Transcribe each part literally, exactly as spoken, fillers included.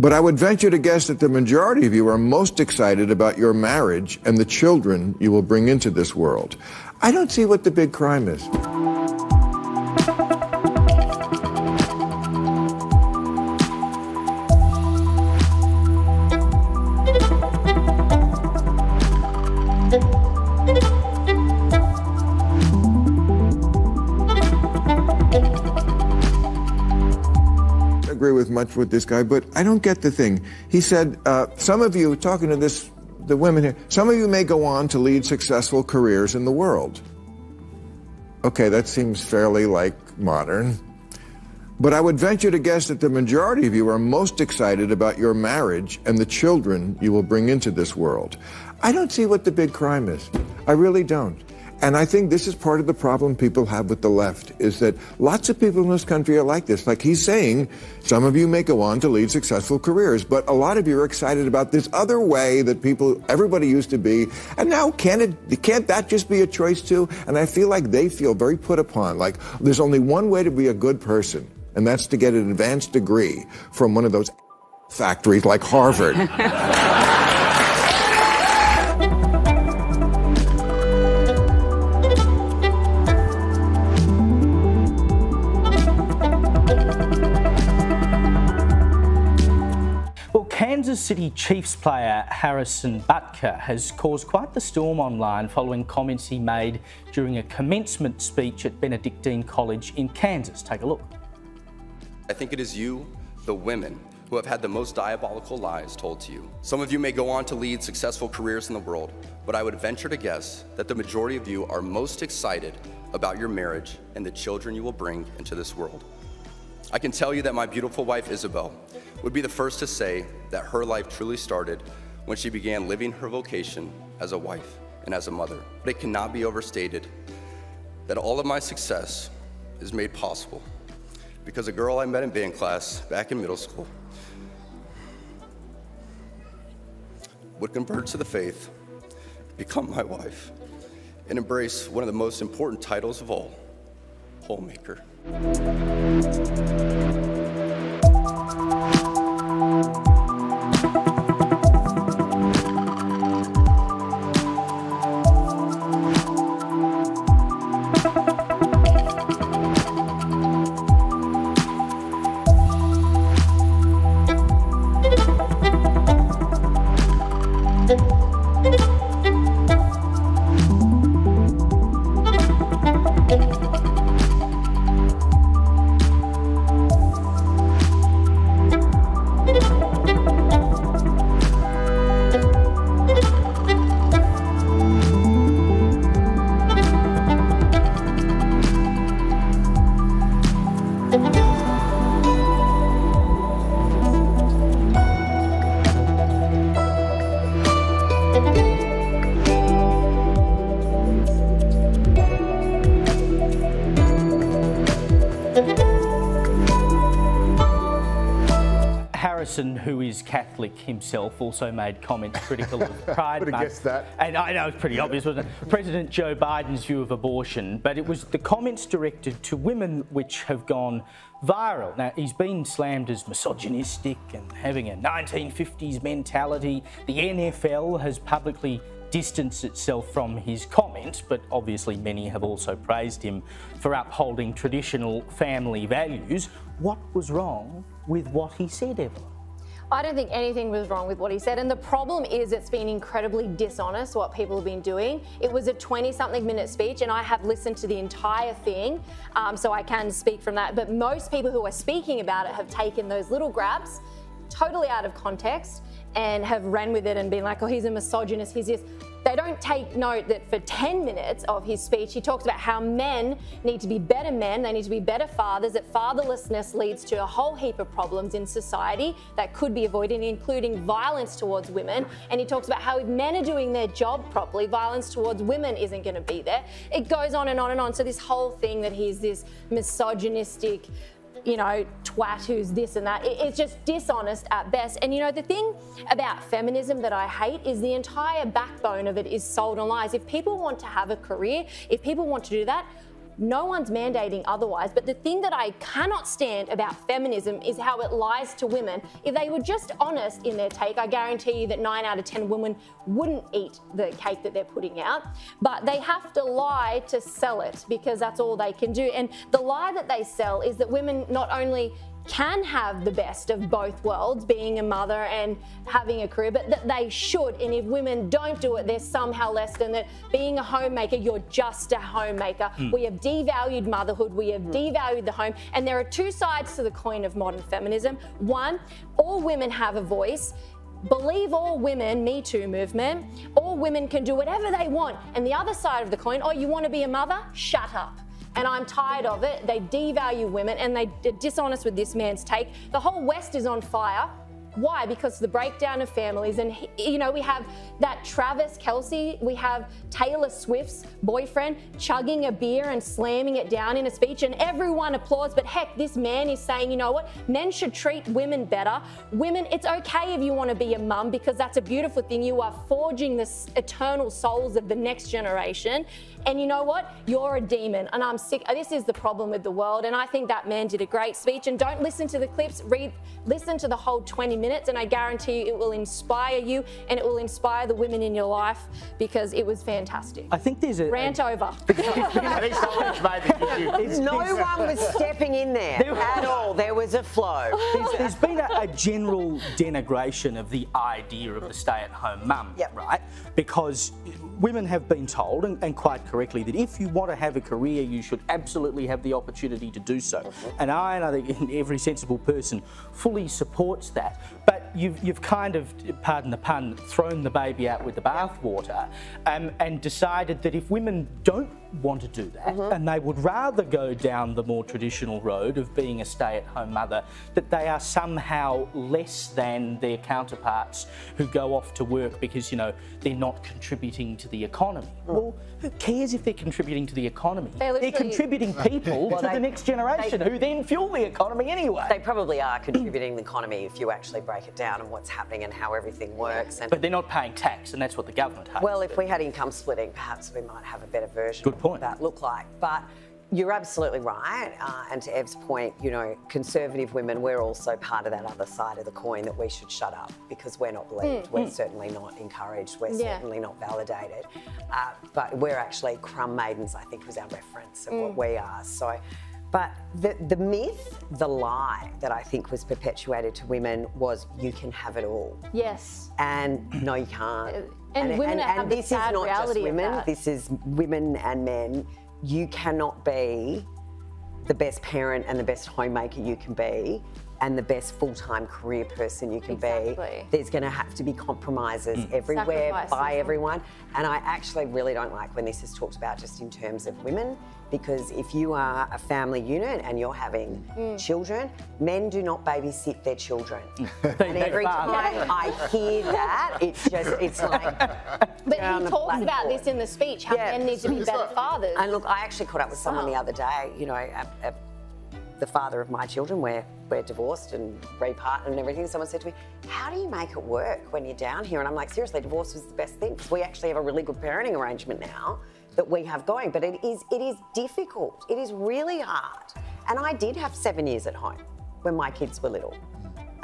But I would venture to guess that the majority of you are most excited about your marriage and the children you will bring into this world. I don't see what the big crime is. Much with this guy, but I don't get the thing. He said, uh, some of you, talking to this, the women here, some of you may go on to lead successful careers in the world. Okay, that seems fairly like modern. But I would venture to guess that the majority of you are most excited about your marriage and the children you will bring into this world. I don't see what the big crime is. I really don't. And I think this is part of the problem people have with the left, is that lots of people in this country are like this. Like he's saying, some of you may go on to lead successful careers, but a lot of you are excited about this other way that people, everybody used to be. And now can't it, can't that just be a choice too? And I feel like they feel very put upon, like there's only one way to be a good person, and that's to get an advanced degree from one of those factories like Harvard. Kansas City Chiefs player Harrison Butker has caused quite the storm online following comments he made during a commencement speech at Benedictine College in Kansas. Take a look. I think it is you, the women, who have had the most diabolical lies told to you. Some of you may go on to lead successful careers in the world, but I would venture to guess that the majority of you are most excited about your marriage and the children you will bring into this world. I can tell you that my beautiful wife, Isabel, would be the first to say that her life truly started when she began living her vocation as a wife and as a mother. But it cannot be overstated that all of my success is made possible because a girl I met in band class back in middle school would convert to the faith, become my wife, and embrace one of the most important titles of all, homemaker. Harrison, who is Catholic himself, also made comments critical of Pride Month. I guessed that. And I know it's pretty obvious, wasn't it? President Joe Biden's view of abortion, but it was the comments directed to women which have gone viral. Now, he's been slammed as misogynistic and having a nineteen fifties mentality. The N F L has publicly distanced itself from his comments, but obviously many have also praised him for upholding traditional family values. What was wrong with what he said, Evelyn? I don't think anything was wrong with what he said, and the problem is it's been incredibly dishonest what people have been doing. It was a twenty-something minute speech, and I have listened to the entire thing, um, so I can speak from that, but most people who are speaking about it have taken those little grabs totally out of context and have ran with it and been like, oh, he's a misogynist, he's this. They don't take note that for ten minutes of his speech, he talks about how men need to be better men, they need to be better fathers, that fatherlessness leads to a whole heap of problems in society that could be avoided, including violence towards women. And he talks about how if men are doing their job properly, violence towards women isn't going to be there. It goes on and on and on. So this whole thing that he's this misogynistic, you know, twat who's this and that. It's just dishonest at best. And you know, the thing about feminism that I hate is the entire backbone of it is sold on lies. If people want to have a career, if people want to do that, No one's mandating otherwise, but the thing that I cannot stand about feminism is how it lies to women. If they were just honest in their take, I guarantee you that nine out of ten women wouldn't eat the cake that they're putting out, but they have to lie to sell it because that's all they can do. And the lie that they sell is that women not only can have the best of both worlds, being a mother and having a career, but that they should, and if women don't do it, they're somehow less than that. Being a homemaker, you're just a homemaker. Mm. We have devalued motherhood, we have mm. devalued the home, and there are two sides to the coin of modern feminism. One, all women have a voice. Believe all women, Me Too movement, all women can do whatever they want. And the other side of the coin, oh, you want to be a mother? Shut up. And I'm tired of it. They devalue women and they're dishonest with this man's take. The whole West is on fire. Why? Because of the breakdown of families. And, you know, we have that Travis Kelce, we have Taylor Swift's boyfriend chugging a beer and slamming it down in a speech, and everyone applauds. But heck, this man is saying, you know what, men should treat women better. Women, it's okay if you want to be a mum because that's a beautiful thing. You are forging the eternal souls of the next generation. And you know what? You're a demon. And I'm sick. This is the problem with the world. And I think that man did a great speech. And don't listen to the clips. Read, listen to the whole twenty minutes. And I guarantee you it will inspire you and it will inspire the women in your life because it was fantastic. I think there's a... Rant a, over. I think someone's made the issue. No one was stepping in there, there was, at all. There was a flow. There's, there's been a, a general denigration of the idea of the stay-at-home mum, yep. right? Because women have been told, and, and quite correctly, that if you want to have a career, you should absolutely have the opportunity to do so. Mm-hmm. And I, and I think every sensible person fully supports that. But you've, you've kind of, pardon the pun, thrown the baby out with the bathwater um, and decided that if women don't want to do that mm-hmm. and they would rather go down the more traditional road of being a stay-at-home mother, that they are somehow less than their counterparts who go off to work because, you know, they're not contributing to the economy. Mm. Well, who cares if they're contributing to the economy? They're, they're contributing people well, to they, the next generation they, who then fuel the economy anyway. They probably are contributing the economy if you actually break it down and what's happening and how everything works. And but they're not paying tax, and that's what the government has. Well, if we had income splitting, perhaps we might have a better version. Good. Point. That look like, but you're absolutely right. Uh, and to Ev's point, you know, conservative women, we're also part of that other side of the coin that we should shut up because we're not believed, mm. we're mm. certainly not encouraged, we're yeah. certainly not validated. Uh, but we're actually crumb maidens, I think, was our reference of mm. what we are. So, but the the myth, the lie that I think was perpetuated to women was you can have it all. Yes. And no, you can't. Uh, And, and women and, have and this sad is not just women, this is women and men. You cannot be the best parent and the best homemaker you can be and the best full-time career person you can exactly. be. There's going to have to be compromises mm. everywhere Sacrifices. by everyone. And I actually really don't like when this is talked about just in terms of women, because if you are a family unit and you're having mm. children, men do not babysit their children. And every time I hear that, it's just, it's like... But he talks about board. this in the speech, how yeah. men need to be better fathers. And look, I actually caught up with someone the other day, you know, a, a, the father of my children, where we're divorced and repartnered and everything. Someone said to me, how do you make it work when you're down here? And I'm like, seriously, divorce was the best thing, because we actually have a really good parenting arrangement now that we have going, but it is, it is difficult. It is really hard. And I did have seven years at home when my kids were little.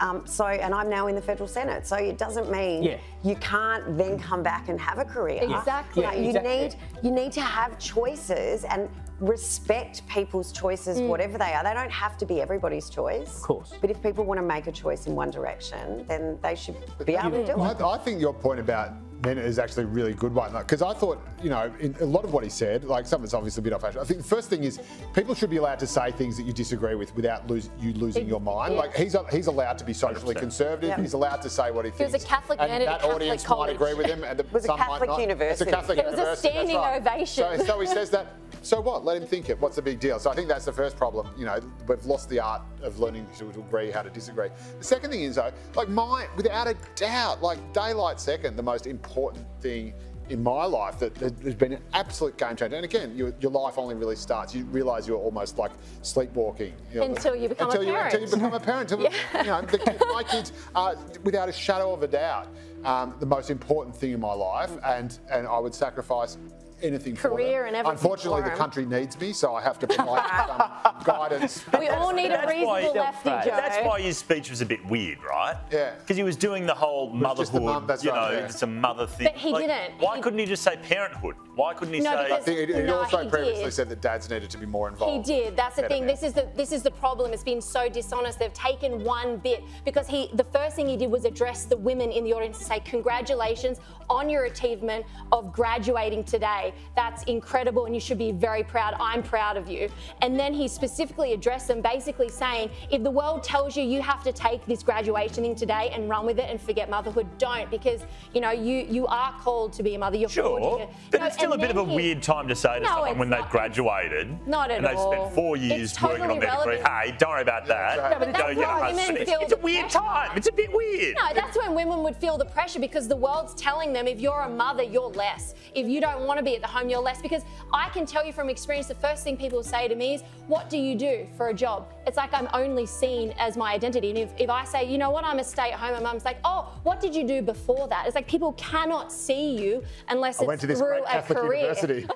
Um, so, and I'm now in the federal senate, so it doesn't mean yeah. you can't then come back and have a career. Exactly. Yeah, you exactly. need you need to have choices and respect people's choices, mm. whatever they are. They don't have to be everybody's choice. Of course. But if people want to make a choice in one direction, then they should but be able you, to do I, it. I think your point about men is actually a really good one, because like, I thought, you know, in a lot of what he said, like some of it's obviously a bit off-fashioned. I think the first thing is people should be allowed to say things that you disagree with without lose, you losing your mind. Yeah. Like he's he's allowed to be socially conservative. Yep. He's allowed to say what he thinks. He was a Catholic and man at that Catholic audience college. Might agree with him, and the, it was some a Catholic might not. University. It's a Catholic it was university. a standing right. ovation. So, so he says that. So what? Let him think it. What's the big deal? So I think that's the first problem. You know, we've lost the art of learning to agree how to disagree. The second thing is though, like my, without a doubt, like daylight second, the most important thing in my life that has been an absolute game changer. And again, your, your life only really starts. You realise you're almost like sleepwalking. You know, until you become until a you, parent. Until you become a parent. Until, yeah. You know, the kids, my kids are, without a shadow of a doubt, um, the most important thing in my life, and, and I would sacrifice anything for them. Career and everything. Unfortunately, the country needs me, so I have to provide some guidance. We all need a reasonable lefty, Joe. That's why his speech was a bit weird, right? Yeah. Because he was doing the whole motherhood, you know, it's a mother thing. But he didn't. Why couldn't he just say parenthood? Why couldn't he say... I think he also previously said that dads needed to be more involved. He did. That's the thing. This is the this is the problem. It's been so dishonest. They've taken one bit because he the first thing he did was address the women in the audience to say congratulations on your achievement of graduating today. That's incredible and you should be very proud. I'm proud of you. And then he specifically addressed them, basically saying, if the world tells you you have to take this graduation thing today and run with it and forget motherhood, don't, because you know you you are called to be a mother. You're sure, to, but know, it's still a bit of a he, weird time to say to no, someone when they've graduated not at and all. They've spent four years it's working totally on their degree. Hey, don't worry about that. Yeah, exactly. No, but that's get a husband. It's, it's a weird pressure. Time. It's a bit weird. No, that's when women would feel the pressure because the world's telling them if you're a mother, you're less. If you don't want to be at the home, you're less. Because I can tell you from experience, the first thing people say to me is, what do you do for a job? It's like I'm only seen as my identity. And if, if I say, you know what, I'm a stay-at-home, and mum's like, oh, what did you do before that? It's like people cannot see you unless I it's went to this through great Catholic a career. University.